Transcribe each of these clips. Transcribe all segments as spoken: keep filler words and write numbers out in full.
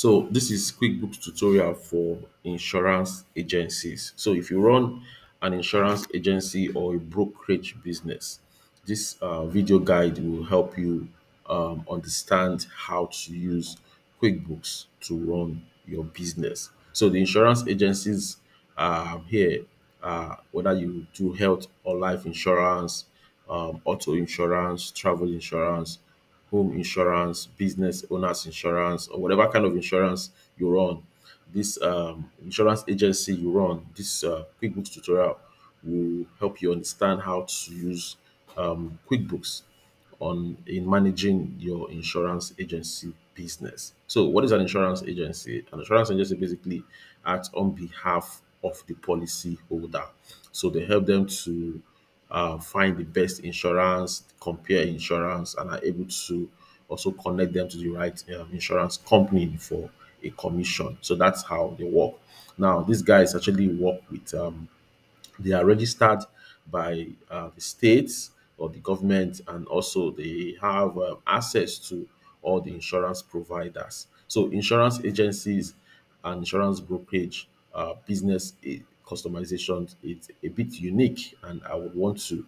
So this is QuickBooks tutorial for insurance agencies. So if you run an insurance agency or a brokerage business, this uh, video guide will help you um, understand how to use QuickBooks to run your business. So the insurance agencies uh, here, uh, whether you do health or life insurance, um, auto insurance, travel insurance, home insurance, business owners insurance, or whatever kind of insurance you run, this um, insurance agency you run, this uh, QuickBooks tutorial will help you understand how to use um, QuickBooks on in managing your insurance agency business. So what is an insurance agency? An insurance agency basically acts on behalf of the policy holder. So they help them to Uh, find the best insurance, compare insurance, and are able to also connect them to the right uh, insurance company for a commission. So that's how they work. Now, these guys actually work with, um, they are registered by uh, the states or the government, and also they have uh, access to all the insurance providers. So insurance agencies and insurance brokerage uh, business customization, it's a bit unique, and I would want to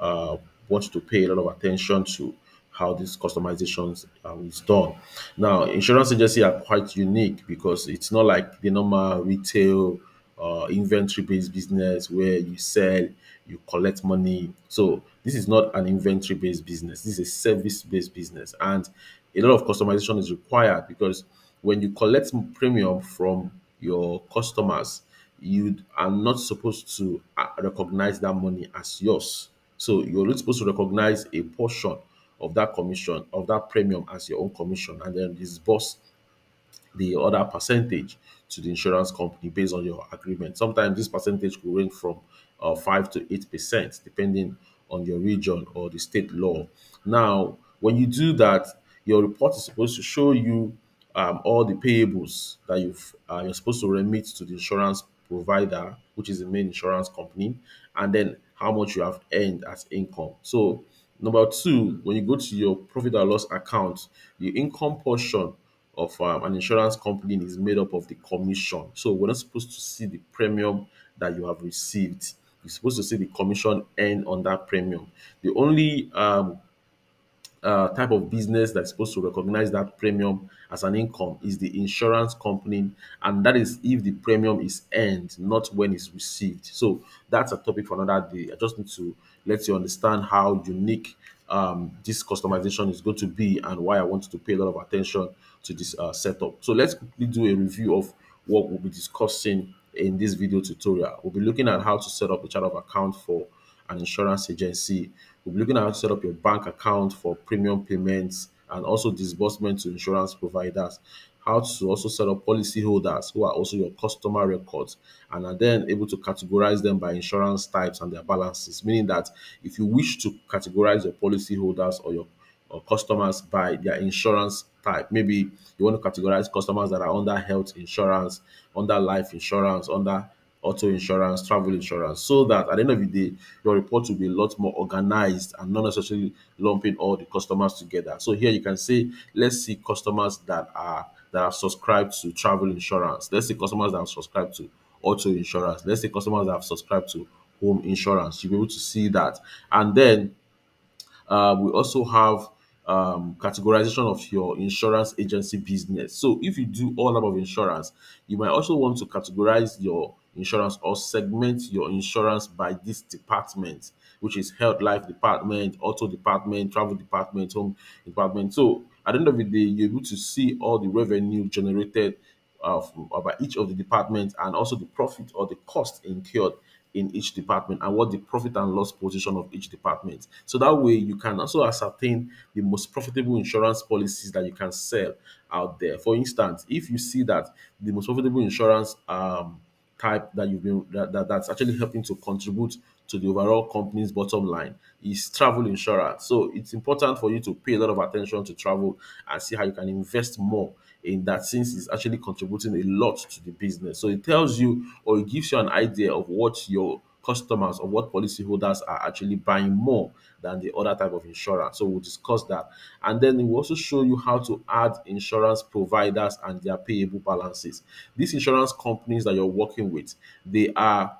uh, want to pay a lot of attention to how these customizations uh, is done. Now, insurance agencies are quite unique because it's not like the normal retail uh, inventory-based business where you sell, you collect money. So this is not an inventory-based business. This is a service-based business, and a lot of customization is required because when you collect premium from your customers, you are not supposed to recognize that money as yours. So you're not supposed to recognize a portion of that commission, of that premium, as your own commission, and then disburse the other percentage to the insurance company based on your agreement. Sometimes this percentage will range from uh, five to eight percent, depending on your region or the state law. Now, when you do that, your report is supposed to show you um, all the payables that you've uh, you're supposed to remit to the insurance provider, which is the main insurance company, and then how much you have earned as income. So number two, when you go to your profit or loss account, the income portion of um, an insurance company is made up of the commission. So we're not supposed to see the premium that you have received. You're supposed to see the commission earned on that premium. The only um, uh, type of business that's supposed to recognize that premium as an income is the insurance company, and that is if the premium is earned, not when it's received. So that's a topic for another day. I just need to let you understand how unique um, this customization is going to be, and why I wanted to pay a lot of attention to this uh, setup. So let's quickly do a review of what we'll be discussing in this video tutorial. We'll be looking at how to set up a chart of account for an insurance agency. We'll be looking at how to set up your bank account for premium payments and also disbursement to insurance providers, how to also set up policyholders who are also your customer records, and are then able to categorize them by insurance types and their balances, meaning that if you wish to categorize your policyholders or your or customers by their insurance type, maybe you want to categorize customers that are under health insurance, under life insurance, under auto insurance, travel insurance, so that at the end of the day, your report will be a lot more organized and not necessarily lumping all the customers together. So here you can say, let's see customers that are that are subscribed to travel insurance. Let's see customers that are subscribed to auto insurance. Let's see customers that have subscribed to home insurance. You'll be able to see that. And then uh, we also have um categorization of your insurance agency business. So if you do all about insurance, you might also want to categorize your insurance or segment your insurance by this department, which is health, life department, auto department, travel department, home department. So at the end of the day, you're able to see all the revenue generated uh, from, uh, by each of the departments, and also the profit or the cost incurred in each department, and what the profit and loss position of each department. So that way you can also ascertain the most profitable insurance policies that you can sell out there. For instance, if you see that the most profitable insurance um, type that you've been that, that that's actually helping to contribute to the overall company's bottom line is travel insurance, so it's important for you to pay a lot of attention to travel and see how you can invest more in that, since it's actually contributing a lot to the business. So it tells you, or it gives you an idea of what your customers or what policyholders are actually buying more than the other type of insurance. So we'll discuss that. And then we'll also show you how to add insurance providers and their payable balances. These insurance companies that you're working with, they are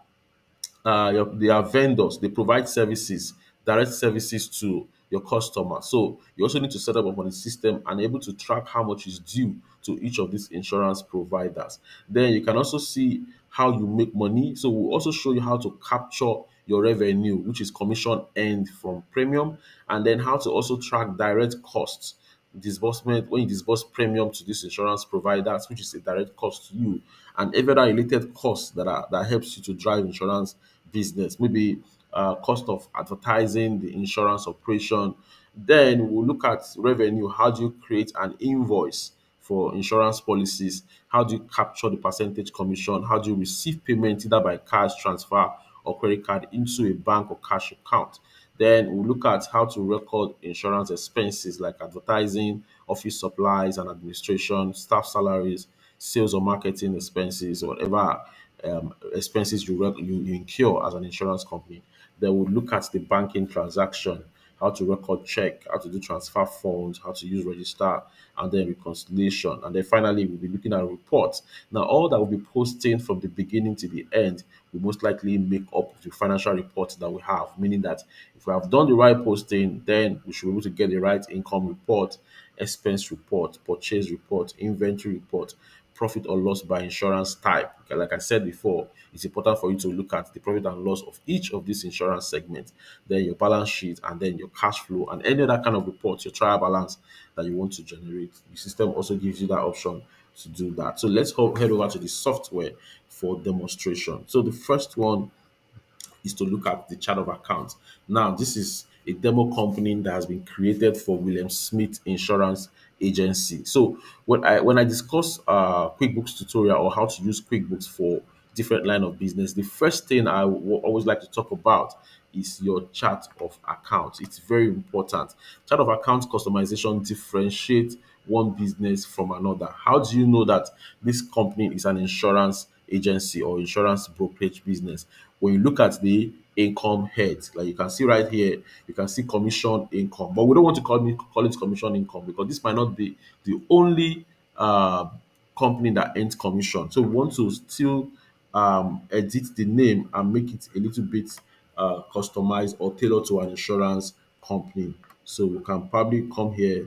uh, they are vendors. They provide services, direct services to your customer. So you also need to set up upon the system and able to track how much is due to each of these insurance providers. Then you can also see how you make money. So we'll also show you how to capture your revenue, which is commission earned from premium, and then how to also track direct costs, disbursement, when you disburse premium to these insurance providers, which is a direct cost to you, and every other related costs that are that helps you to drive insurance business, maybe uh, cost of advertising, the insurance operation. Then we'll look at revenue. How do you create an invoice for insurance policies? How do you capture the percentage commission? How do you receive payment either by cash transfer or credit card into a bank or cash account? Then we'll look at how to record insurance expenses like advertising, office supplies and administration, staff salaries, sales or marketing expenses, whatever um, expenses you, you, you incur as an insurance company. Then we'll look at the banking transaction, how to record check, how to do transfer funds, how to use register, and then reconciliation. And then finally, we'll be looking at reports. Now, all that we'll be posting from the beginning to the end, we most likely make up the financial reports that we have, meaning that if we have done the right posting, then we should be able to get the right income report, expense report, purchase report, inventory report, profit or loss by insurance type. Okay, like I said before, it's important for you to look at the profit and loss of each of these insurance segments, then your balance sheet, and then your cash flow, and any other kind of report, your trial balance that you want to generate. The system also gives you that option to do that. So let's head over to the software for demonstration. So the first one is to look at the chart of accounts. Now, this is a demo company that has been created for William Smith Insurance Agency. So when I when I discuss uh, QuickBooks tutorial or how to use QuickBooks for different line of business, the first thing I always like to talk about is your chart of accounts. It's very important. Chart of accounts customization differentiates one business from another. How do you know that this company is an insurance agency or insurance brokerage business? When you look at the income heads, like you can see right here, you can see commission income, but we don't want to call it, call it commission income because this might not be the only uh, company that earns commission. So we want to still um, edit the name and make it a little bit uh, customized or tailored to an insurance company. So we can probably come here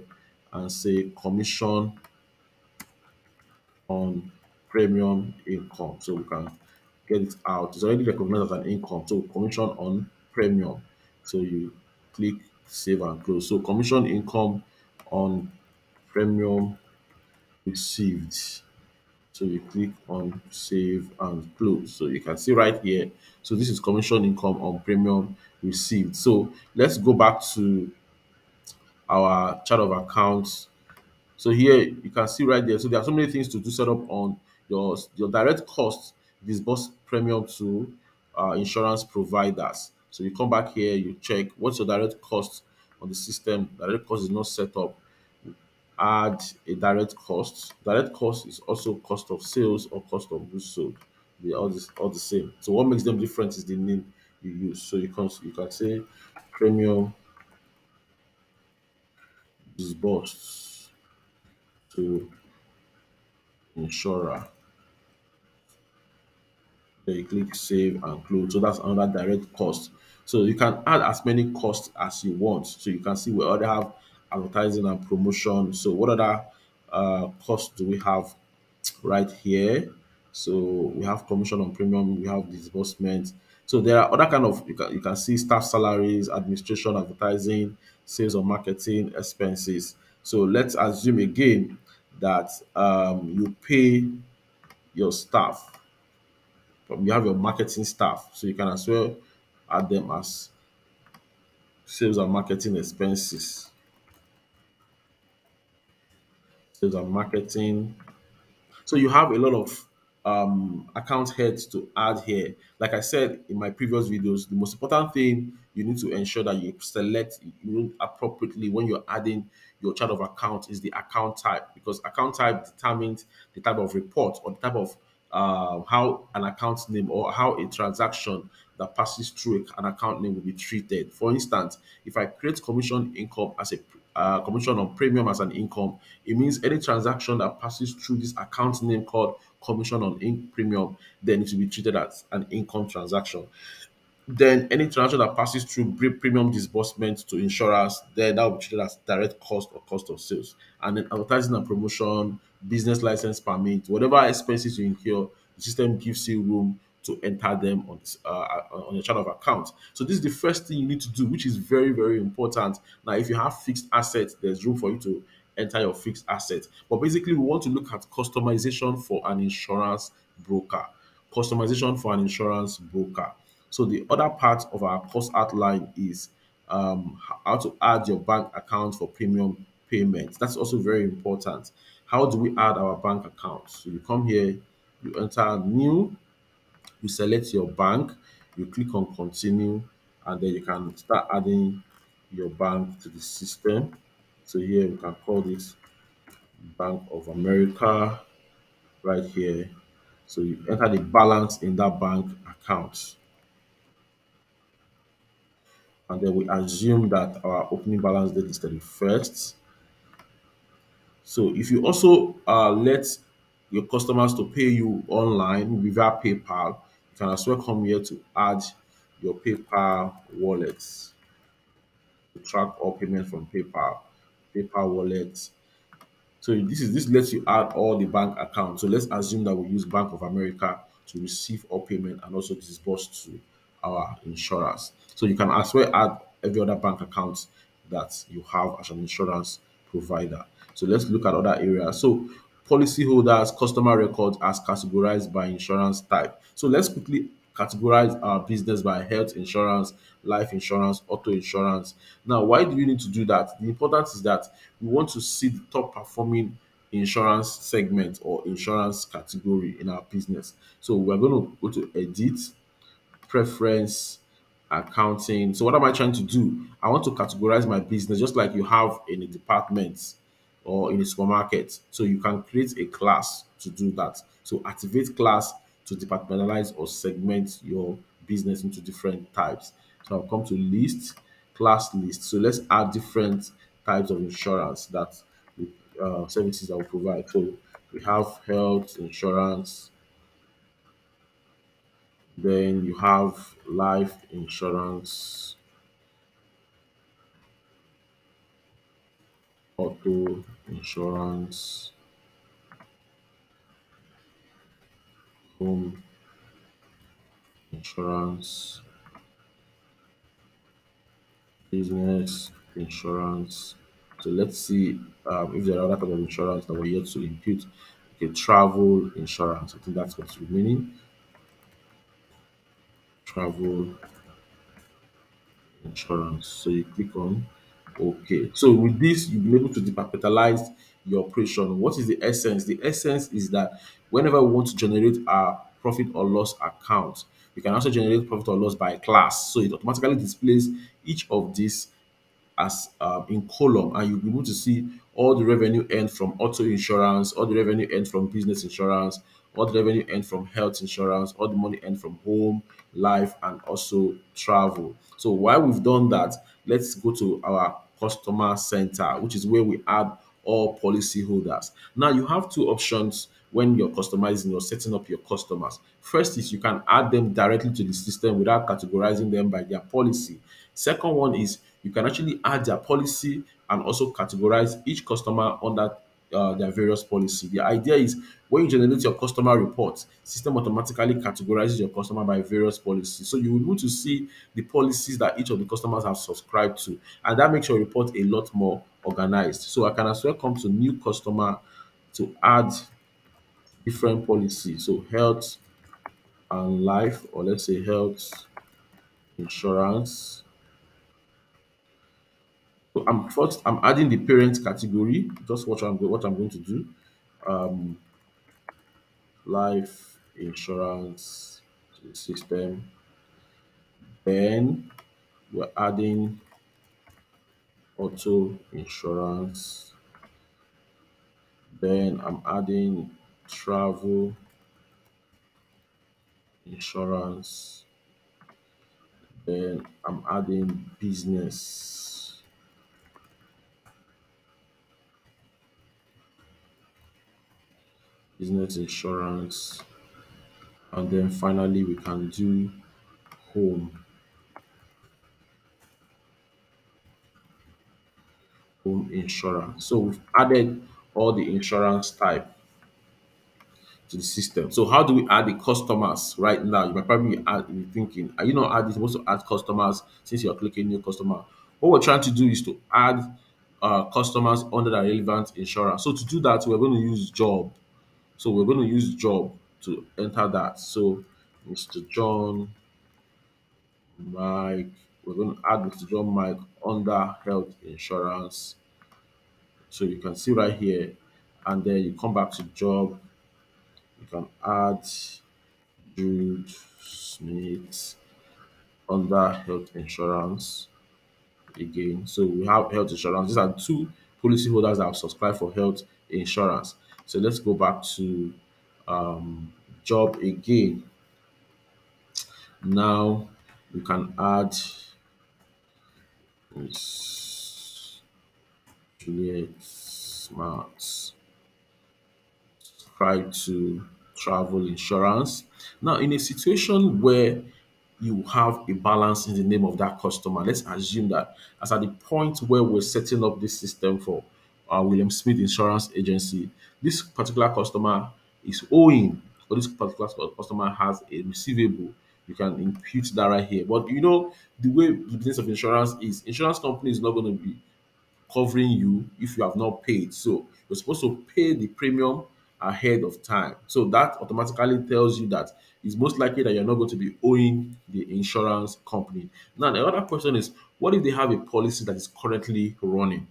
and say commission on premium income. So we can get it out. It's already recognized as an income. So commission on premium. So you click save and close. So commission income on premium received. So you click on save and close. So you can see right here. So this is commission income on premium received. So let's go back to our chart of accounts. So here you can see right there. So there are so many things to do. Set up on your, your direct costs, disburse premium to uh, insurance providers. So you come back here, you check what's your direct cost on the system. Direct cost is not set up. Add a direct cost. Direct cost is also cost of sales or cost of goods sold. They are all, this, all the same. So what makes them different is the name you use. So you can, you can say premium disbursed to insurer. So you click save and close. So that's another direct cost. So you can add as many costs as you want. So you can see we already have advertising and promotion. So what other uh, costs do we have right here? So we have commission on premium, we have disbursement. So there are other kind of, you can, you can see staff salaries, administration, advertising, sales or marketing expenses. So let's assume again that um, you pay your staff. You have your marketing staff, so you can as well add them as sales and marketing expenses. Sales and marketing. So you have a lot of um, account heads to add here. Like I said in my previous videos, the most important thing you need to ensure that you select you appropriately when you're adding your chart of account is the account type, because account type determines the type of report or the type of Uh, how an account name or how a transaction that passes through an account name will be treated. For instance, if I create commission income as a uh, commission on premium as an income, it means any transaction that passes through this account name called commission on in premium, then it will be treated as an income transaction. Then any transaction that passes through premium disbursement to insurers, then that will be treated as direct cost or cost of sales. And then advertising and promotion, business license permit, whatever expenses you incur, the system gives you room to enter them on this, uh, on your chart of accounts. So this is the first thing you need to do, which is very, very important. Now, if you have fixed assets, there's room for you to enter your fixed assets. But basically, we want to look at customization for an insurance broker. Customization for an insurance broker. So the other part of our course outline is um, how to add your bank account for premium payments. That's also very important. How do we add our bank account? So you come here, you enter new, you select your bank, you click on continue, and then you can start adding your bank to the system. So here we can call this Bank of America right here. So you enter the balance in that bank account. And then we assume that our opening balance date is thirty-first. So if you also uh, let your customers to pay you online via PayPal, you can as well come here to add your PayPal wallets to track all payments from PayPal. PayPal wallets. So this is this lets you add all the bank accounts. So let's assume that we use Bank of America to receive all payment and also disburse to our insurers. So you can as well add every other bank account that you have as an insurance provider. So let's look at other areas. So policyholders, customer records as categorized by insurance type. So let's quickly categorize our business by health insurance, life insurance, auto insurance. Now, why do you need to do that? The importance is that we want to see the top performing insurance segment or insurance category in our business. So we're going to go to edit, preference, accounting. So what am I trying to do? I want to categorize my business just like you have in a department or in a supermarket. So you can create a class to do that. So activate class to departmentalize or segment your business into different types. So I'll come to list, class list. So let's add different types of insurance that uh, services that we provide. So we have health insurance, then you have life insurance, auto insurance, home insurance, business insurance. So let's see um, if there are other types of insurance that we're yet to impute. Okay, travel insurance. I think that's what's remaining. Travel insurance. So you click on OK. So with this, you'll be able to departmentalize your operation. What is the essence? The essence is that whenever we want to generate our profit or loss account, we can also generate profit or loss by class. So it automatically displays each of these as uh, in column, and you'll be able to see all the revenue earned from auto insurance, all the revenue earned from business insurance, all the revenue earned from health insurance, all the money earned from home, life, and also travel. So while we've done that, let's go to our customer center, which is where we add all policyholders. Now you have two options when you're customizing or setting up your customers. First is you can add them directly to the system without categorizing them by their policy. Second one is you can actually add their policy and also categorize each customer under Uh, their various policy. The idea is when you generate your customer reports, system automatically categorizes your customer by various policies. So you will want to see the policies that each of the customers have subscribed to, and that makes your report a lot more organized. So I can as well come to new customer to add different policies. So health and life, or let's say health insurance. So I'm first. I'm adding the parent category. Just what I'm what I'm going to do. Um, life insurance to the system. Then we're adding auto insurance. Then I'm adding travel insurance. and I'm adding business. Business insurance. And then finally, we can do home. Home insurance. So we've added all the insurance type to the system. So how do we add the customers right now? You might probably be thinking, are you not adding, supposed to add customers since you're clicking new customer? What we're trying to do is to add uh, customers under the relevant insurance. So to do that, we're going to use job. So we're going to use job to enter that. So Mister John Mike, we're going to add Mister John Mike under health insurance. So you can see right here, and then you come back to job. You can add Jude Smith under health insurance again. So we have health insurance. These are two policyholders that have subscribed for health insurance. So let's go back to um, job again. Now we can add Juliet Smart. Try to travel insurance. Now, in a situation where you have a balance in the name of that customer, let's assume that as at the point where we're setting up this system for uh, William Smith Insurance Agency, this particular customer is owing, or this particular customer has a receivable. You can impute that right here. But you know, the way the business of insurance is, insurance company is not going to be covering you if you have not paid. So you're supposed to pay the premium ahead of time. So that automatically tells you that it's most likely that you're not going to be owing the insurance company. Now, the other question is, what if they have a policy that is currently running?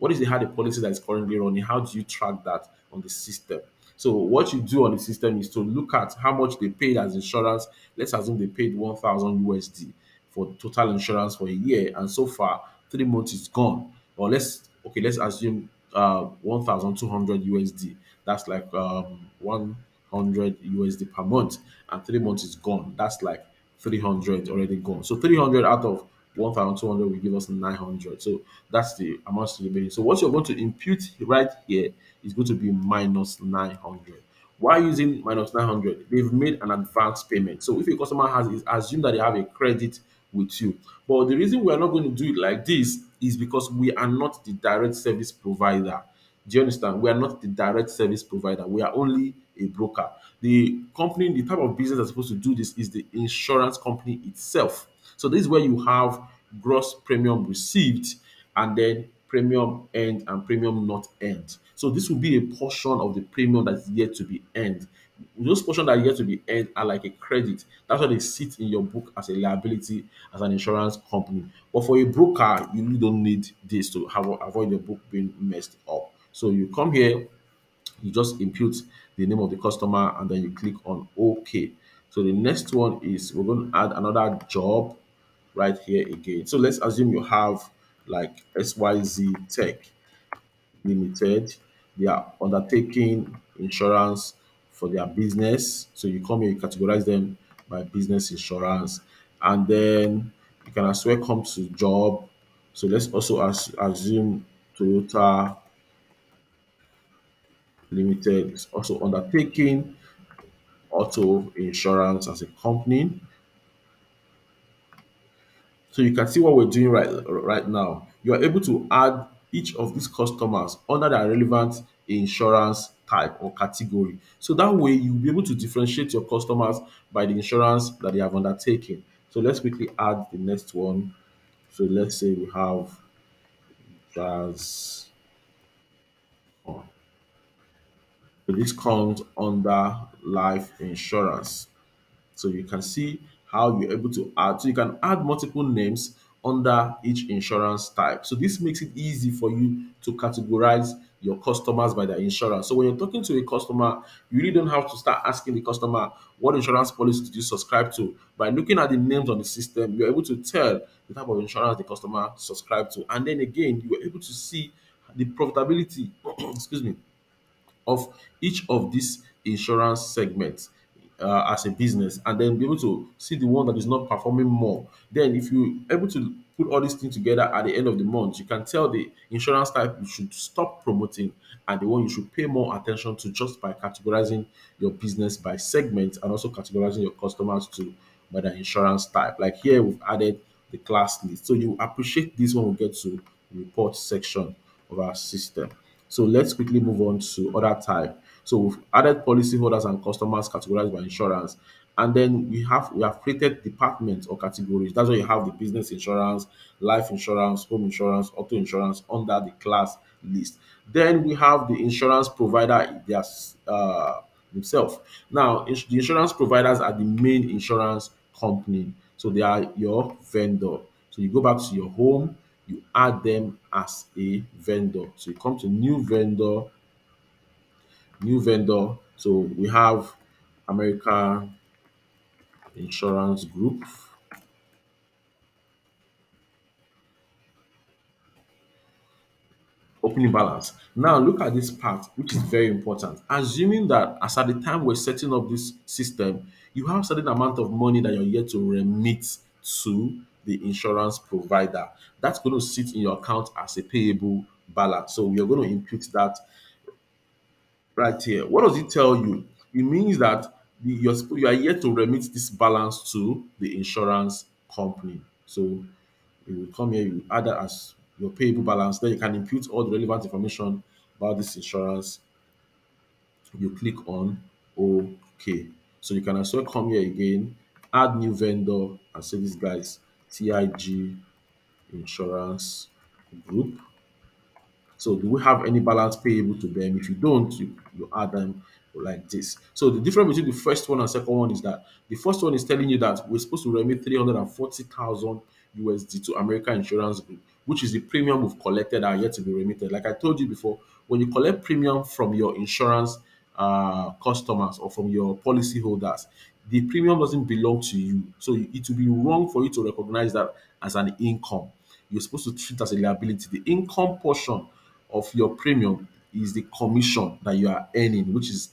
What if they had a policy that is currently running? How do you track that on the system? So what you do on the system is to look at how much they paid as insurance. Let's assume they paid one thousand U S D for total insurance for a year, and so far three months is gone. Or let's okay, let's assume uh one thousand two hundred U S D. That's like um, one hundred U S D per month, and three months is gone. That's like three hundred already gone. So three hundred out of one thousand two hundred will give us nine hundred. So that's the amount to remaining. So what you're going to impute right here is going to be minus nine hundred. Why using minus nine hundred? They've made an advance payment. So if a customer has, is assume that they have a credit with you. But the reason we're not going to do it like this is because we are not the direct service provider. Do you understand? We are not the direct service provider. We are only a broker. The company, the type of business that's supposed to do this is the insurance company itself. So this is where you have gross premium received, and then premium earned and premium not earned. So this will be a portion of the premium that's yet to be earned. Those portions that are yet to be earned are like a credit. That's why they sit in your book as a liability as an insurance company. But for a broker, you really don't need this to have, avoid the book being messed up. So you come here, you just impute the name of the customer, and then you click on OK. So the next one is we're going to add another job right here again. So let's assume you have like S Y Z Tech Limited. They are undertaking insurance for their business. So you come here, you categorize them by business insurance. And then you can as well come to job. So let's also as, assume Toyota Limited is also undertaking auto insurance as a company. So you can see what we're doing right right now. You are able to add each of these customers under their relevant insurance type or category. So that way you'll be able to differentiate your customers by the insurance that they have undertaken. So let's quickly add the next one. So let's say we have Jazz. Oh. So this comes under life insurance. So you can see how you're able to add. So you can add multiple names under each insurance type. So this makes it easy for you to categorize your customers by their insurance. So when you're talking to a customer, you really don't have to start asking the customer, what insurance policy did you subscribe to? By looking at the names on the system, you're able to tell the type of insurance the customer subscribed to. And then again, you were able to see the profitability, excuse me, of each of these insurance segments uh, as a business, and then be able to see the one that is not performing more. Then if you're able to put all these things together at the end of the month, you can tell the insurance type you should stop promoting and the one you should pay more attention to, just by categorizing your business by segments and also categorizing your customers to by the insurance type. Like here, we've added the class list. So you appreciate this when we get to the report section of our system. So let's quickly move on to other type. So we've added policyholders and customers categorized by insurance. And then we have we have created departments or categories. That's why you have the business insurance, life insurance, home insurance, auto insurance under the class list. Then we have the insurance provider uh, themselves. Now, ins the insurance providers are the main insurance company. So they are your vendor. So you go back to your home, you add them as a vendor. So you come to new vendor, new vendor. So we have American Insurance Group. Opening balance. Now look at this part, which is very important. Assuming that as at the time we're setting up this system, you have a certain amount of money that you're yet to remit to the insurance provider. That's going to sit in your account as a payable balance. So you're going to impute that right here. What does it tell you? It means that you're, you are yet to remit this balance to the insurance company. So you will come here, you add that as your payable balance, then you can impute all the relevant information about this insurance. You click on OK. So you can also come here again, add new vendor, and say this guy's T I G Insurance Group. So do we have any balance payable to them? If you don't, you, you add them like this. So the difference between the first one and second one is that the first one is telling you that we're supposed to remit three hundred forty thousand U S D to American Insurance Group, which is the premium we've collected and yet to be remitted. Like I told you before, when you collect premium from your insurance uh, customers or from your policyholders, the premium doesn't belong to you. So it will be wrong for you to recognize that as an income. You're supposed to treat as a liability. The income portion of your premium is the commission that you are earning, which is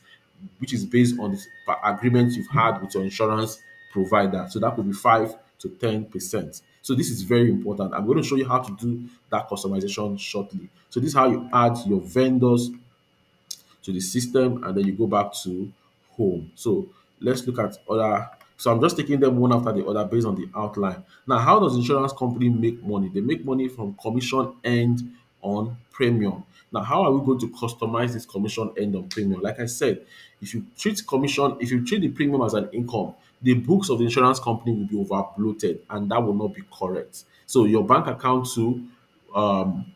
which is based on the agreement you've had with your insurance provider. So that could be five to ten percent. So this is very important. I'm going to show you how to do that customization shortly. So this is how you add your vendors to the system, and then you go back to home. So let's look at other. So I'm just taking them one after the other based on the outline. Now, how does insurance company make money? They make money from commission earned on premium. Now, how are we going to customize this commission earned on premium? Like I said, if you treat commission, if you treat the premium as an income, the books of the insurance company will be over bloated, and that will not be correct. So your bank account too um,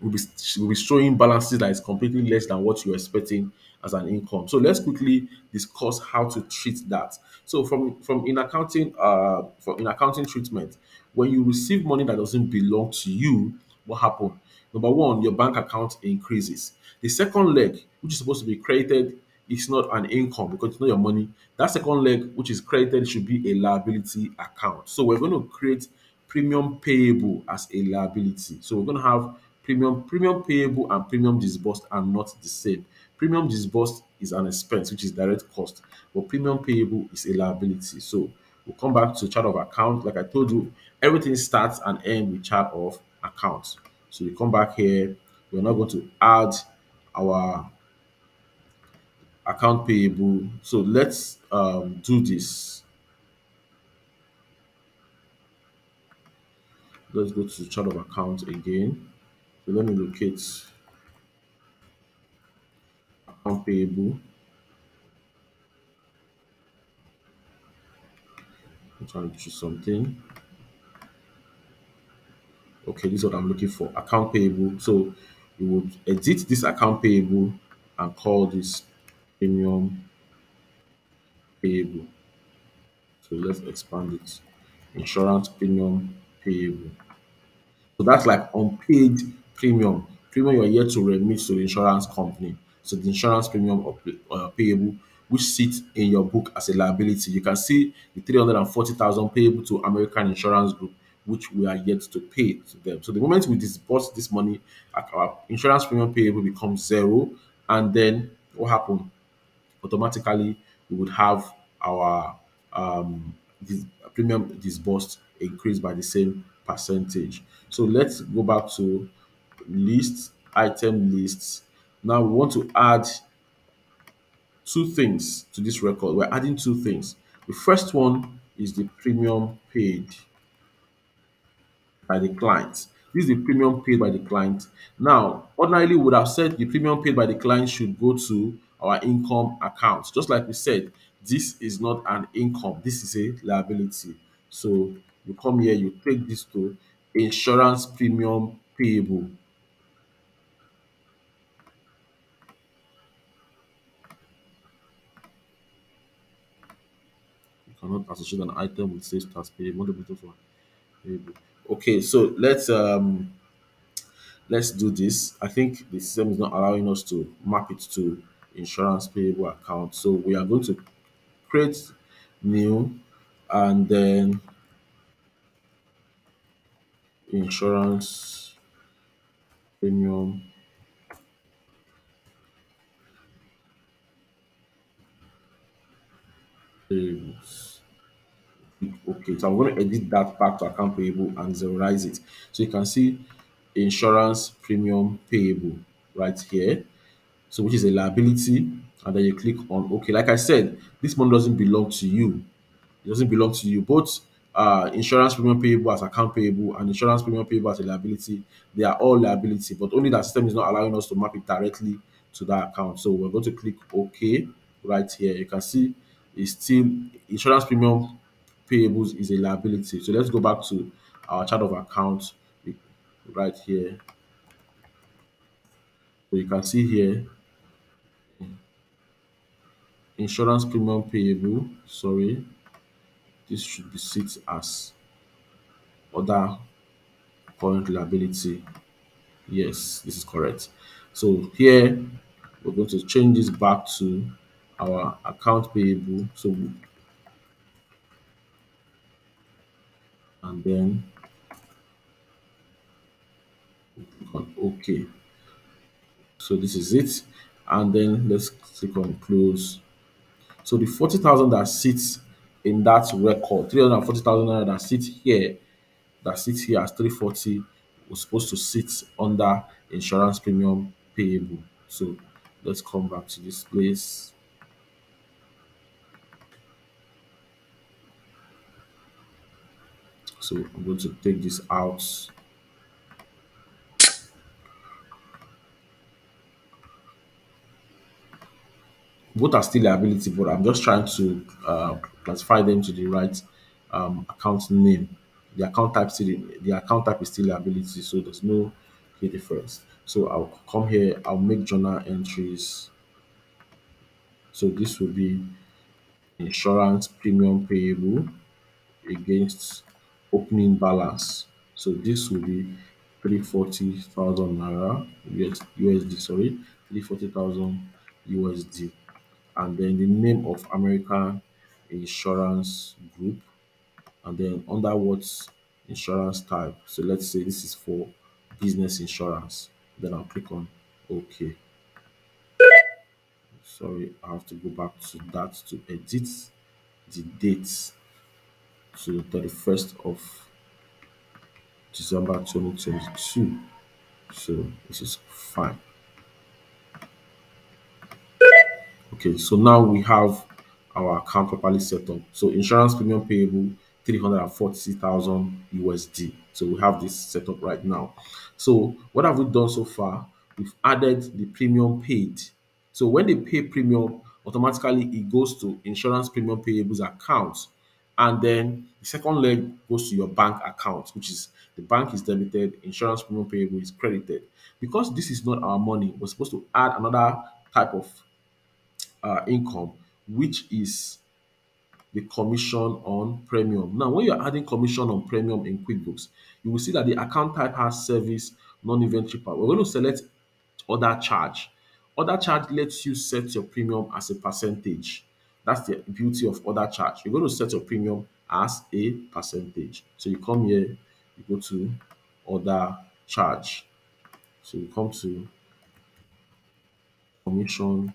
will be, will be showing balances that is completely less than what you're expecting as an income. So let's quickly discuss how to treat that. So from from in accounting, uh, from in accounting treatment, when you receive money that doesn't belong to you, what happens? Number one, your bank account increases. The second leg, which is supposed to be credited, is not an income because it's not your money. That second leg, which is credited, should be a liability account. So we're going to create premium payable as a liability. So we're going to have premium premium payable and premium disbursed are not the same. Premium disbursed is an expense, which is direct cost, but premium payable is a liability. So we'll come back to chart of account. Like I told you, everything starts and ends with chart of accounts. So you come back here, we're not going to add our account payable. So let's um, do this. Let's go to chart of account again. So let me locate account payable. I'm trying to choose something. Okay, this is what I'm looking for, account payable. So you would edit this account payable and call this premium payable. So let's expand it, insurance premium payable. So that's like unpaid premium. Premium you're yet to remit to the insurance company. So the insurance premium or pay, uh, payable, which sits in your book as a liability. You can see the three hundred forty thousand payable to American Insurance Group, which we are yet to pay to them. So the moment we disburse this money, our insurance premium payable becomes zero, and then what happened? Automatically, we would have our um, dis premium disbursed increased by the same percentage. So let's go back to list, item lists. Now we want to add two things to this record. We're adding two things. The first one is the premium paid by the client. This is the premium paid by the client. Now, ordinarily, we would have said the premium paid by the client should go to our income account. Just like we said, this is not an income. This is a liability. So you come here, you take this to insurance premium payable. You cannot associate an item with sales tax payable. Okay, so let's um let's do this. I think the system is not allowing us to map it to insurance payable account. So we are going to create new and then insurance premium payables. Okay, so I'm going to edit that back to account payable and zeroize it. So you can see insurance premium payable right here, so which is a liability, and then you click on okay. Like I said, this money doesn't belong to you. It doesn't belong to you. Both uh, insurance premium payable as account payable and insurance premium payable as a liability, they are all liability, but only that system is not allowing us to map it directly to that account. So we're going to click okay right here. You can see it's still insurance premium payables is a liability. So let's go back to our chart of accounts right here. So you can see here insurance premium payable, sorry, this should be sit as other current liability. Yes, this is correct. So here we're going to change this back to our account payable. So and then click on OK. So this is it. And then let's click on close. So the forty thousand that sits in that record, three hundred forty thousand that sits here, that sits here as three forty was supposed to sit under insurance premium payable. So let's come back to this place. So I'm going to take this out. Both are still liability, but I'm just trying to uh, classify them to the right um, account name. The account type still the account type is still liability, so there's no key difference. So I'll come here. I'll make journal entries. So this will be insurance premium payable against opening balance. So this will be three hundred forty thousand naira U S D, sorry, three hundred forty thousand U S D, and then the name of American Insurance Group, and then under what insurance type. So let's say this is for business insurance. Then I'll click on OK. Sorry, I have to go back to that to edit the dates. So the thirty-first of December twenty twenty-two. So this is fine. Okay, so now we have our account properly set up. So insurance premium payable three hundred forty thousand U S D. So we have this set up right now. So what have we done so far? We've added the premium paid. So when they pay premium, automatically it goes to insurance premium payables account. And then the second leg goes to your bank account, which is the bank is debited, insurance premium payable is credited. Because this is not our money, we're supposed to add another type of uh, income, which is the commission on premium. Now, when you're adding commission on premium in QuickBooks, you will see that the account type has service, non-inventory part. We're going to select other charge. Other charge lets you set your premium as a percentage. That's the beauty of other charge. You're going to set your premium as a percentage. So you come here, you go to other charge. So you come to commission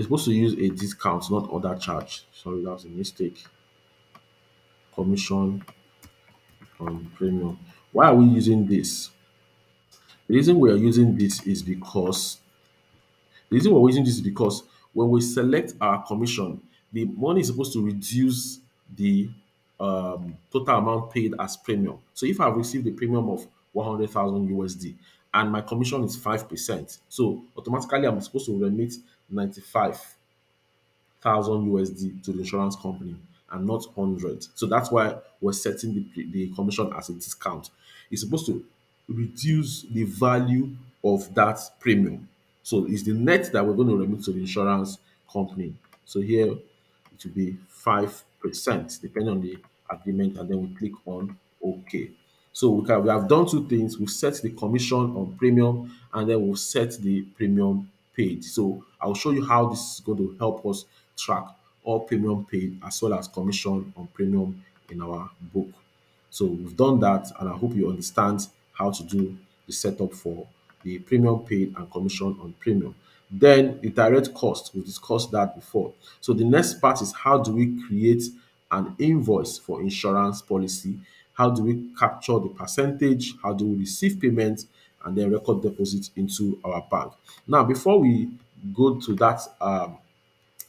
You're supposed to use a discount, not other charge. Sorry, that's a mistake. Commission on premium. Why are we using this? The reason we are using this is because the reason we're using this is because when we select our commission, the money is supposed to reduce the um, total amount paid as premium. So if I've received a premium of one hundred thousand U S D and my commission is five percent, so automatically I'm supposed to remit ninety-five thousand U S D to the insurance company and not one hundred. So that's why we're setting the, the commission as a discount. It's supposed to reduce the value of that premium. So it's the net that we're going to remit to the insurance company. So here it will be five percent, depending on the agreement, and then we click on OK. So we, can, we have done two things. We've set the commission on premium, and then we'll set the premium paid. So I'll show you how this is going to help us track all premium paid as well as commission on premium in our book. So we've done that, and I hope you understand how to do the setup for the premium paid and commission on premium. Then the direct cost, we discussed that before. So the next part is, how do we create an invoice for insurance policy? How do we capture the percentage? How do we receive payments and then record deposits into our bank? Now, before we go to that um,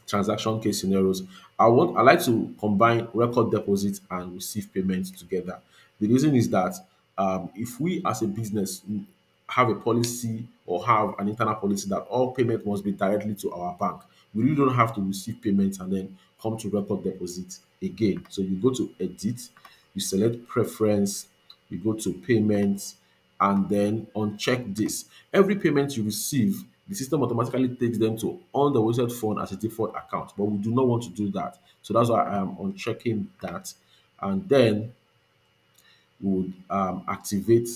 transaction case scenarios, I want I like to combine record deposits and receive payments together. The reason is that um, if we as a business have a policy or have an internal policy that all payment must be directly to our bank, we really don't have to receive payments and then come to record deposit again. So you go to edit, you select preference, you go to payments, and then uncheck this. Every payment you receive, the system automatically takes them to on the website phone as a default account, but we do not want to do that. So that's why I am unchecking that. And then we would um, activate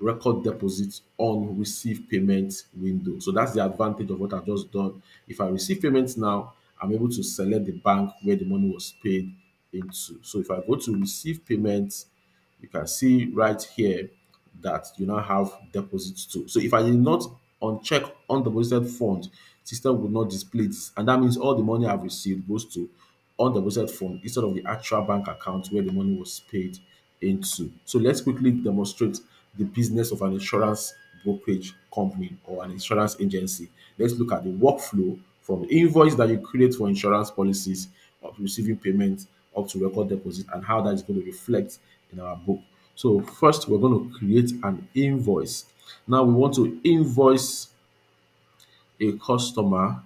record deposits on receive payment window. So that's the advantage of what I've just done. If I receive payments now, I'm able to select the bank where the money was paid into. So if I go to receive payments, you can see right here that you now have deposits too. So if I did not uncheck undeposited fund, system would not display this. And that means all the money I've received goes to undeposited fund instead of the actual bank account where the money was paid into. So let's quickly demonstrate the business of an insurance brokerage company or an insurance agency. Let's look at the workflow from the invoice that you create for insurance policies of receiving payments up to record deposit and how that is going to reflect in our book. So first, we're going to create an invoice. Now we want to invoice a customer.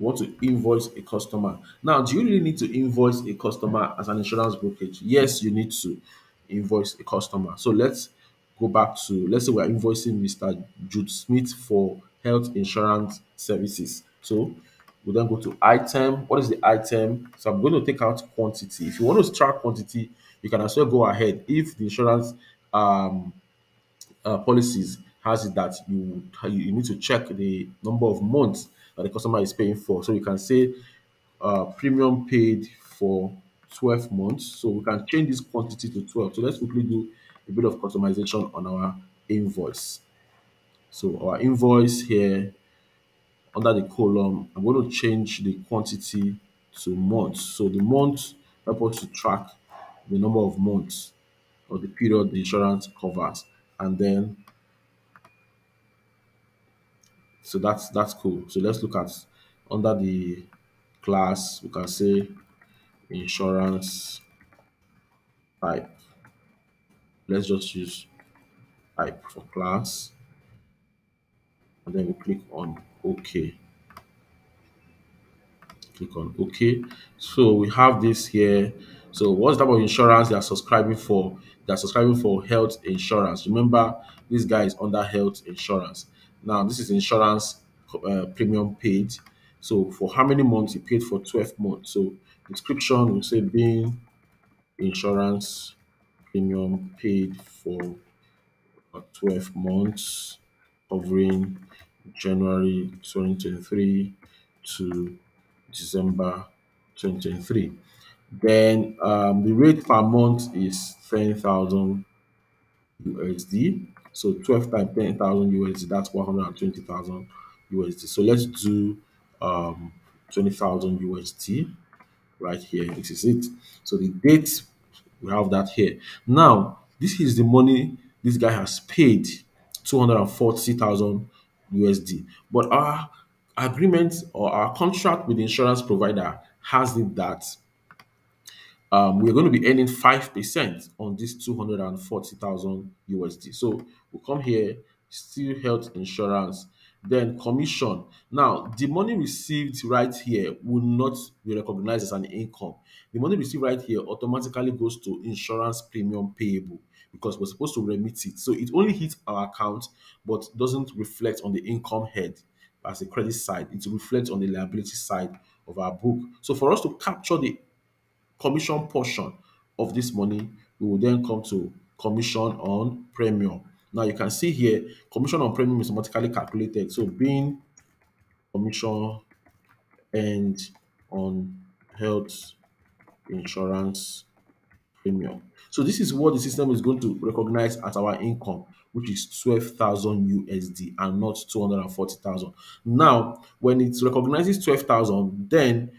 We want to invoice a customer. Now, do you really need to invoice a customer as an insurance brokerage? Yes, you need to invoice a customer. So let's go back to, let's say we're invoicing Mister Jude Smith for health insurance services. So we'll then go to item. What is the item? So I'm going to take out quantity. If you want to track quantity, you can as well go ahead. If the insurance um, uh, policies has it that you, you need to check the number of months that the customer is paying for. So you can say uh, premium paid for twelve months. So we can change this quantity to twelve. So let's quickly do a bit of customization on our invoice. So our invoice here, under the column, I'm going to change the quantity to months. So the month helps us to track the number of months or the period the insurance covers. And then, so that's that's cool. So let's look at under the class, we can say insurance type. Let's just use type for class, and then we click on OK. Click on OK. So we have this here. So what's the type of insurance they are subscribing for? They are subscribing for health insurance. Remember, this guy is under health insurance. Now this is insurance uh, premium paid. So for how many months? He paid for twelve months. So description will say being insurance premium paid for twelve months, covering January twenty twenty-three to December twenty twenty-three. Then um, the rate per month is ten thousand U S D. So twelve times ten thousand U S D, that's one hundred twenty thousand U S D. So let's do um, twenty thousand U S D right here. This is it. So the date, we have that here. Now, this is the money this guy has paid, two hundred forty thousand U S D. But our agreement or our contract with the insurance provider has it that um, we're going to be earning five percent on this two hundred forty thousand U S D. So we'll come here, still health insurance, then commission. Now, the money received right here will not be recognized as an income. The money received right here automatically goes to insurance premium payable because we're supposed to remit it. So it only hits our account, but doesn't reflect on the income head as a credit side. It reflects on the liability side of our book. So for us to capture the commission portion of this money, we will then come to commission on premium. Now you can see here, commission on premium is automatically calculated. So being commission and on health insurance premium. So this is what the system is going to recognize as our income, which is twelve thousand U S D and not two hundred forty thousand. Now, when it recognizes twelve thousand, then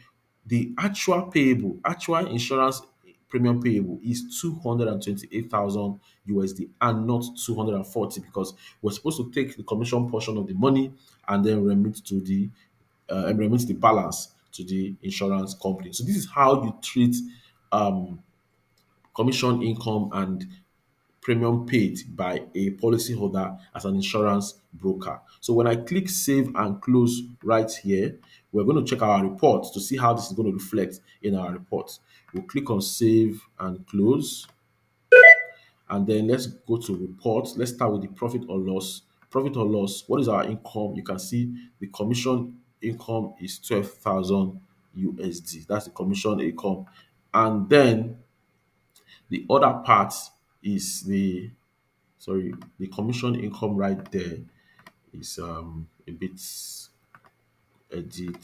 the actual payable, actual insurance premium payable is two hundred twenty-eight thousand U S D and not two hundred forty, because we're supposed to take the commission portion of the money and then remit to the uh, and remit the balance to the insurance company. So this is how you treat um, commission income and premium paid by a policyholder as an insurance broker. So when I click save and close right here, we're going to check our report to see how this is going to reflect in our report. We'll click on save and close, and then let's go to report. Let's start with the profit or loss. Profit or loss, what is our income? You can see the commission income is twelve thousand U S D. That's the commission income. And then the other part is the, sorry, the commission income right there is um, a bit, edit.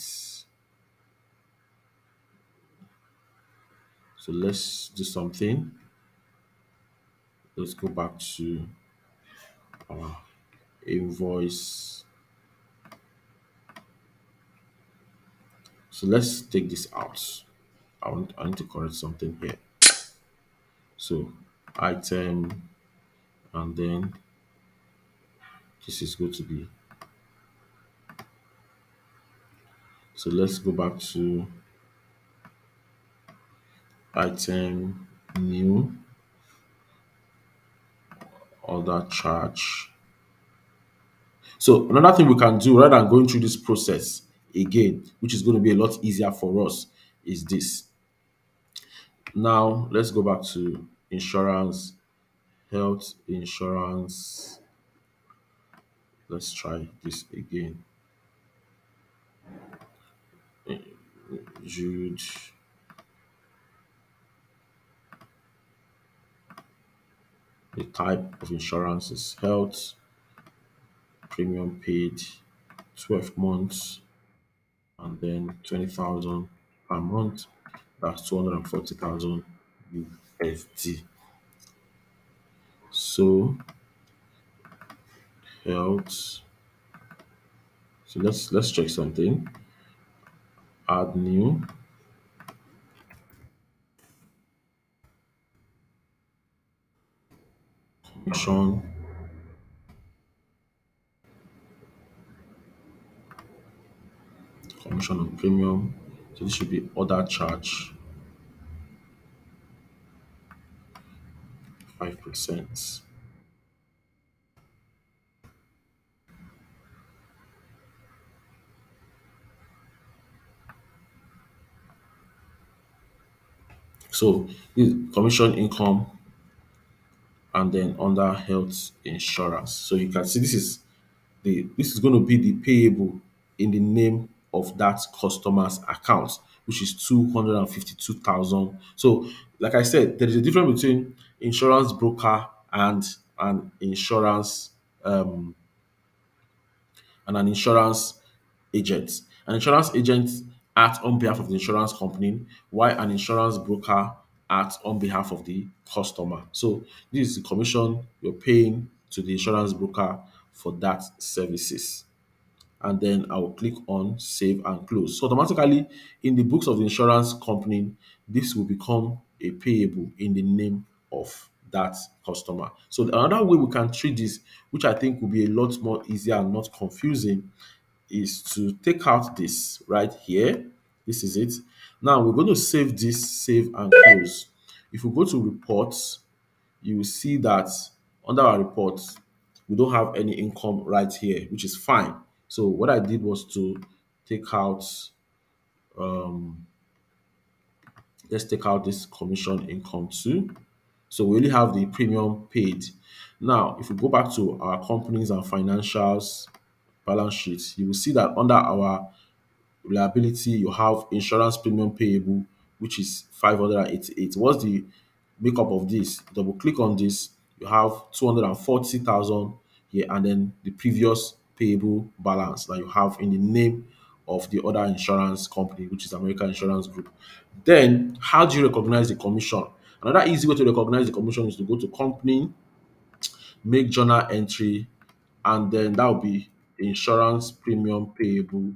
So let's do something. Let's go back to our invoice. So let's take this out. I want, I need to correct something here. So item, and then this is going to be, so let's go back to item, new, other charge. So another thing we can do, rather than going through this process again, which is going to be a lot easier for us, is this. Now let's go back to insurance, health insurance. Let's try this again. Jude. The type of insurance is health, premium paid, twelve months, and then twenty thousand per month. That's two hundred forty thousand U S D. So health. So let's let's check something. Add new. Commission. Commission on premium. So this should be other charge. Five percent. So this commission income, and then under health insurance. So you can see this is the this is going to be the payable in the name of that customer's account, which is two hundred fifty-two thousand. So like I said, there is a difference between insurance broker and an insurance um, and an insurance agent. An insurance agent acts on behalf of the insurance company, while an insurance broker acts on behalf of the customer. So this is the commission you're paying to the insurance broker for that services. and then I will click on save and close. So automatically in the books of the insurance company, this will become a payable in the name of that customer. So another way we can treat this, which I think will be a lot more easier and not confusing, is to take out this right here. This is it. Now we're going to save this, save and close. If we go to reports, you will see that under our reports, we don't have any income right here, which is fine. So what I did was to take out, um, let's take out this commission income too. So we only have the premium paid. Now, if we go back to our companies and financials balance sheets, you will see that under our liability, you have insurance premium payable, which is five hundred eighty-eight. What's the makeup of this? Double click on this. You have two hundred forty thousand here, and then the previous payable balance that you have in the name of the other insurance company, which is American Insurance Group. Then, how do you recognize the commission? Another easy way to recognize the commission is to go to company, make journal entry, and then that will be insurance premium payable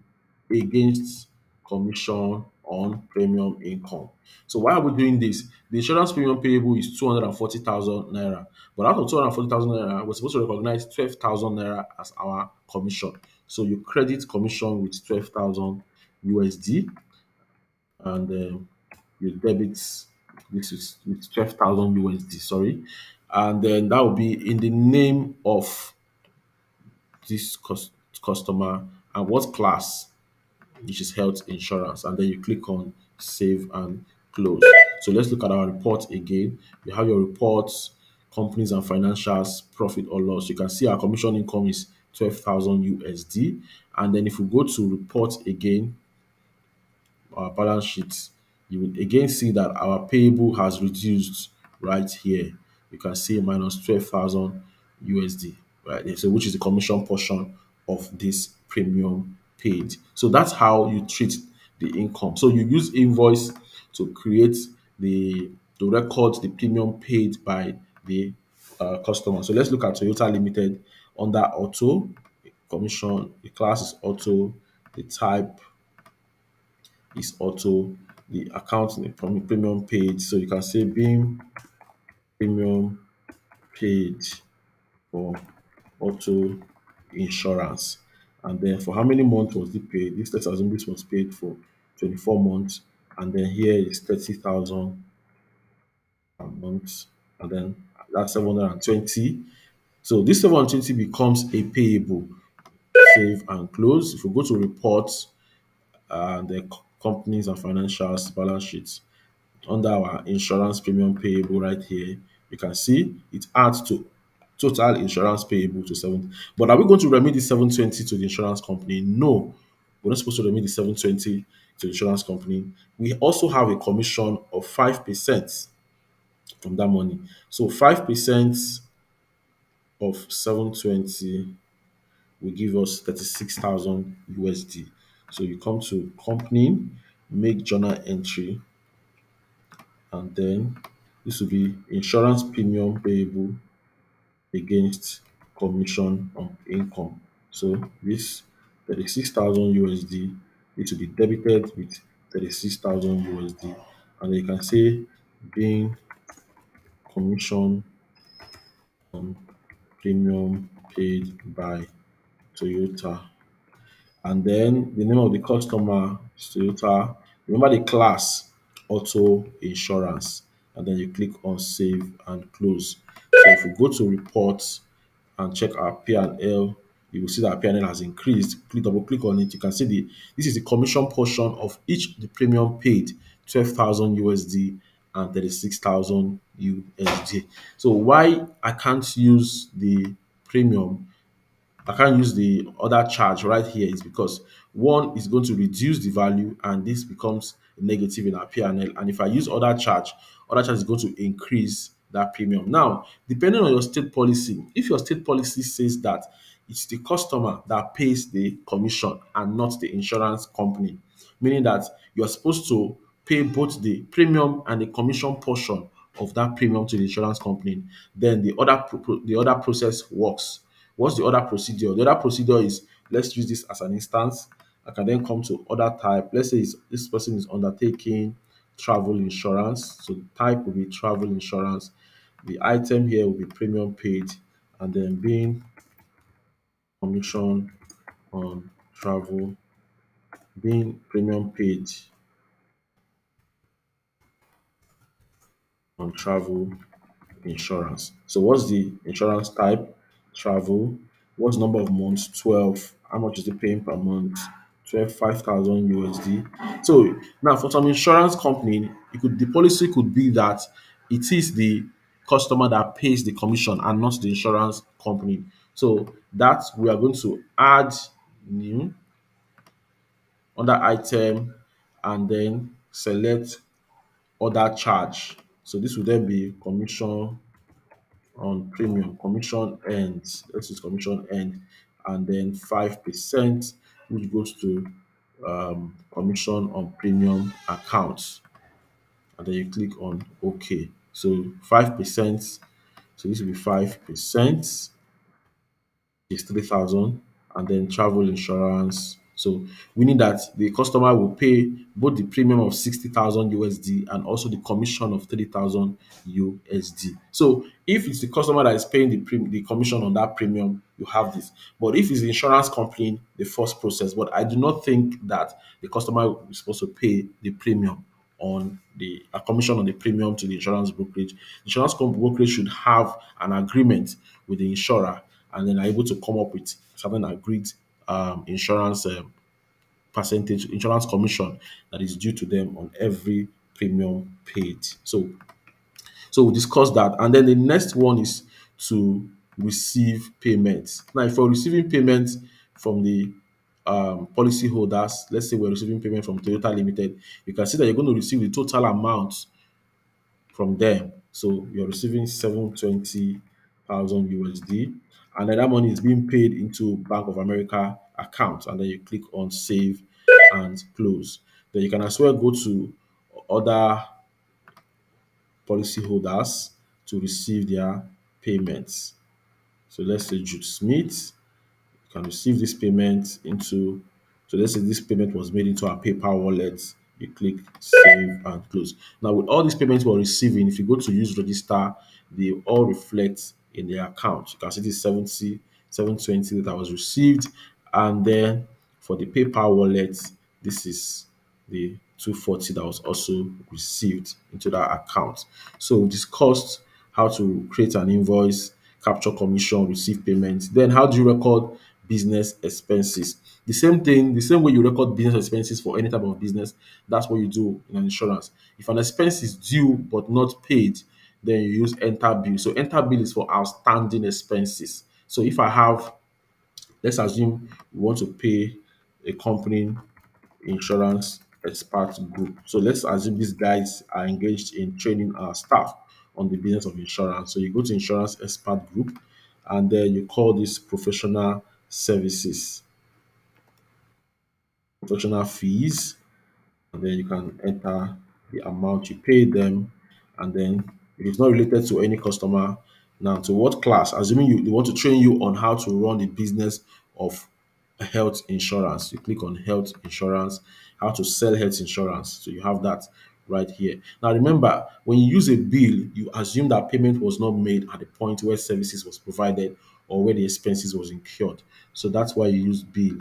against commission on premium income. So why are we doing this? The insurance premium payable is two hundred forty thousand naira, but out of two hundred forty thousand naira, we're supposed to recognize twelve thousand naira as our commission. So you credit commission with twelve thousand U S D, and um, you debit this is with twelve thousand U S D, sorry, and then that will be in the name of this cus customer, and what class, which is health insurance, and then you click on save and close. So let's look at our report again. You have your reports, companies and financials, profit or loss. You can see our commission income is twelve thousand U S D, and then if we go to report again, our balance sheet, you will again see that our payable has reduced right here. You can see minus twelve thousand U S D right there, so which is the commission portion of this premium paid. So that's how you treat the income. So you use invoice to create the to record the premium paid by the uh, customer. So let's look at Toyota Limited under auto commission. The class is auto, the type is auto, the account the premium paid. So you can say being premium paid for auto insurance. And then for how many months was it paid? This, let's assume this was paid for twenty-four months. And then here is thirty thousand a month. And then that's seven hundred twenty. So this seven hundred twenty becomes a payable. Save and close. If we go to reports and uh, the companies and financials balance sheets, under our insurance premium payable right here, you can see it adds to total insurance payable to seven. But are we going to remit the seven twenty to the insurance company? No, we're not supposed to remit the seven twenty to the insurance company. We also have a commission of five percent from that money. So five percent of seven twenty will give us thirty-six thousand U S D. So you come to company, make journal entry, and then this will be insurance premium payable against commission on income. So this thirty-six thousand U S D, it will be debited with thirty-six thousand U S D, and you can say being commission on premium paid by Toyota, and then the name of the customer is Toyota. Remember the class auto insurance, and then you click on save and close. So if we go to reports and check our P and L, you will see that P and L has increased. Click double click on it. You can see the this is the commission portion of each the premium paid, twelve thousand U S D and thirty-six thousand U S D. So why I can't use the premium, I can't use the other charge right here, is because one is going to reduce the value, and this becomes negative in our P and L. And if I use other charge, other charge is going to increase that premium. Now, depending on your state policy, if your state policy says that it's the customer that pays the commission and not the insurance company, meaning that you're supposed to pay both the premium and the commission portion of that premium to the insurance company, then the other the other process works. What's the other procedure? The other procedure is Let's use this as an instance. I can then come to other type. Let's say this person is undertaking travel insurance. So the type will be travel insurance. The item here will be premium paid, and then being commission on travel, being premium paid on travel insurance. So what's the insurance type? Travel. What's number of months? twelve. How much is the paying per month? five thousand U S D. So now for some insurance company, it could, the policy could be that it is the customer that pays the commission and not the insurance company. So that we are going to add new under item and then select other charge. So this would then be commission on premium, commission end. Let's use commission end, and then five percent. Which goes to um, commission on premium accounts, and then you click on OK. So five percent. So this will be five percent. Is three thousand, and then travel insurance. So we need that the customer will pay both the premium of sixty thousand U S D and also the commission of three thousand U S D. So if it's the customer that is paying the premium, the commission on that premium, you have this. But if it's the insurance company, the first process. But I do not think that the customer is supposed to pay the premium on the a commission on the premium to the insurance brokerage. Insurance brokerage should have an agreement with the insurer, and then are able to come up with certain agreed um, insurance uh, percentage, insurance commission that is due to them on every premium paid. So, so we discuss that, and then the next one is to receive payments. Now, if we're receiving payments from the um, policyholders, let's say we're receiving payment from Toyota Limited, you can see that you're going to receive the total amount from them. So you're receiving seven hundred twenty thousand U S D, and then that money is being paid into Bank of America account, and then you click on save and close. Then you can as well go to other policyholders to receive their payments. So let's say Jude Smith, you can receive this payment into, so let's say this payment was made into our PayPal wallet. You click save and close. Now with all these payments we're receiving, if you go to use register, they all reflect in their account. You can see this seventy, seven twenty that was received. And then for the PayPal wallet, this is the two forty that was also received into that account. So we discussed how to create an invoice, capture commission, receive payment. Then how do you record business expenses? The same thing, the same way you record business expenses for any type of business, that's what you do in an insurance. If an expense is due but not paid, then you use enter bill. So enter bill is for outstanding expenses. So if I have, let's assume we want to pay a company insurance expert group. So let's assume these guys are engaged in training our staff on the business of insurance. So you go to insurance expert group, and then you call this professional services, professional fees, and then you can enter the amount you pay them, and then it is not related to any customer. Now, to what class? Assuming you they want to train you on how to run the business of health insurance, you click on health insurance, how to sell health insurance. So you have that right here. Now remember, when you use a bill, you assume that payment was not made at the point where services was provided or where the expenses was incurred. So that's why you use bill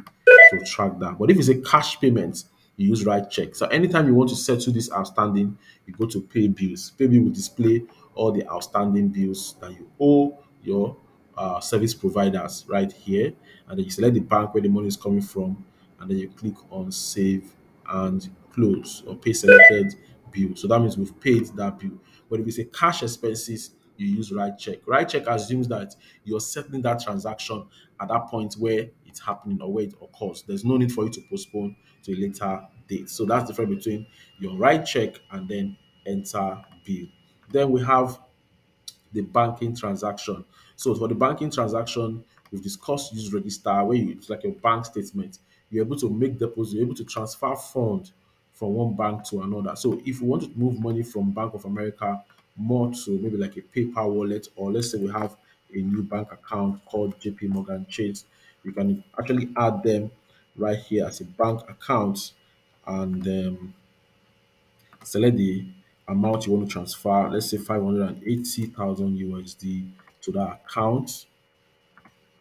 to track that. But if it's a cash payment, you use write check. So anytime you want to settle this outstanding, you go to pay bills. Pay bill will display all the outstanding bills that you owe your uh, service providers right here. And then you select the bank where the money is coming from, and then you click on save and close or pay selected bill. So that means we've paid that bill. But if it's a cash expenses, you use right check. Right check assumes that you're settling that transaction at that point where it's happening or where it occurs. There's no need for you to postpone to a later date. So that's the difference between your right check and then enter bill. Then we have the banking transaction. So for the banking transaction, we've discussed use register, where you, it's like a bank statement. You're able to make deposits, you're able to transfer funds from one bank to another. So if we want to move money from Bank of America more to maybe like a PayPal wallet, or let's say we have a new bank account called J P Morgan Chase, you can actually add them right here as a bank account, and um, select the amount you want to transfer. Let's say five hundred eighty thousand U S D to that account.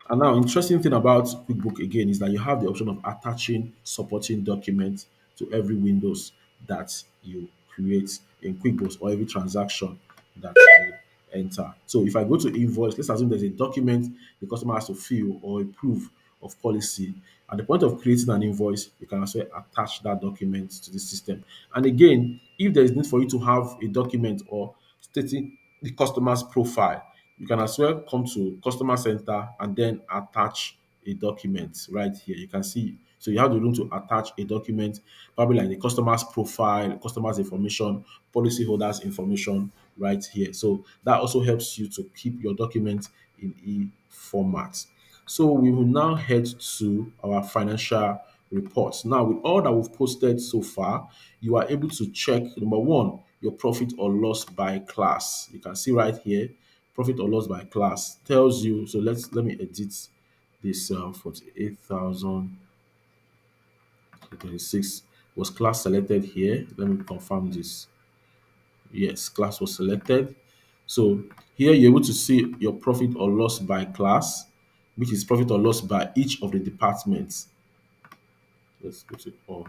And now, interesting thing about QuickBooks again is that you have the option of attaching supporting documents to every Windows that you create in QuickBooks, or every transaction that you enter. So if I go to invoice, let's assume there's a document the customer has to fill or a proof of policy. At the point of creating an invoice, you can also attach that document to the system. And again, if there is need for you to have a document or stating the customer's profile, you can as well come to customer center and then attach a document right here. You can see, so you have the room to attach a document, probably like the customer's profile, customer's information, policyholder's information right here. So that also helps you to keep your document in e-format. So we will now head to our financial reports. Now, with all that we've posted so far, you are able to check, number one, your profit or loss by class. You can see right here, profit or loss by class tells you. So let's let me edit this. Uh, forty-eight thousand twenty-six was class selected here. Let me confirm this. Yes, class was selected. So here you're able to see your profit or loss by class, which is profit or loss by each of the departments. Let's go to all.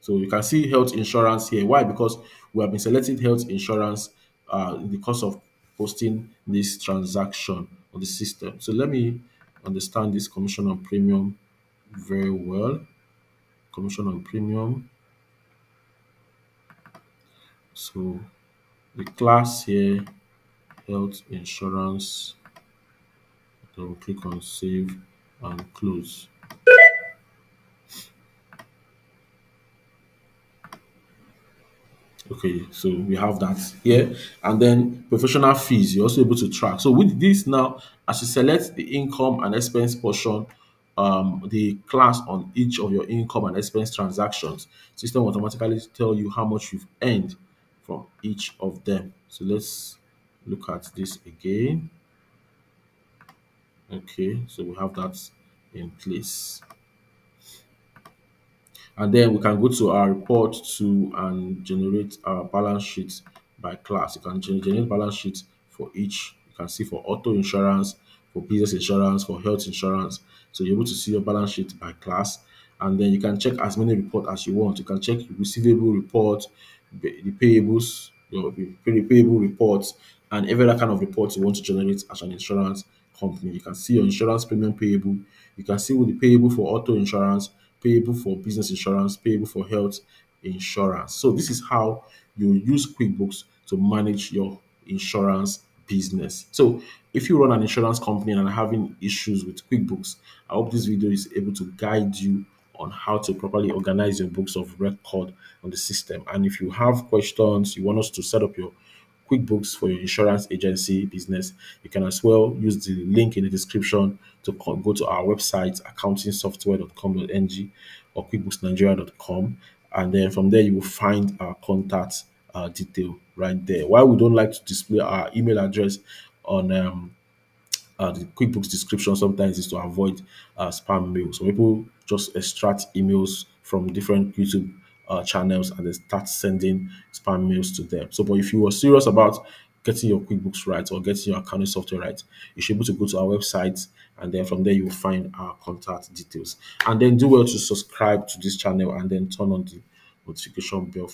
So you can see health insurance here. Why? Because we have been selected health insurance uh, in the course of posting this transaction on the system. So let me understand this commission on premium very well. Commission on premium. So the class here, health insurance. Double click on save and close. Okay, so we have that here. And then professional fees, you're also able to track. So with this now, as you select the income and expense portion, um, the class on each of your income and expense transactions, system automatically tell you how much you've earned from each of them. So let's look at this again. Okay, so we have that in place. And then we can go to our report to and generate our balance sheet by class. You can generate balance sheet for each. You can see for auto insurance, for business insurance, for health insurance. So you're able to see your balance sheet by class. And then you can check as many reports as you want. You can check your receivable report, the payables, your payable reports, and every other kind of report you want to generate as an insurance company. You can see your insurance premium payable. You can see with the payable for auto insurance, payable for business insurance, payable for health insurance. So this is how you use QuickBooks to manage your insurance business. So if you run an insurance company and are having issues with QuickBooks, I hope this video is able to guide you on how to properly organize your books of record on the system. And if you have questions, you want us to set up your QuickBooks for your insurance agency business, you can as well use the link in the description to go to our website, accounting software dot com dot N G or quickbooks nigeria dot com, and then from there you will find our contact uh, detail right there. While we don't like to display our email address on um, uh, the QuickBooks description, sometimes is to avoid uh, spam mail. So people just extract emails from different YouTube Uh, channels and they start sending spam mails to them. So but if you are serious about getting your QuickBooks right or getting your accounting software right, you should be able to go to our website, and then from there you will find our contact details. And then do well to subscribe to this channel and then turn on the notification bell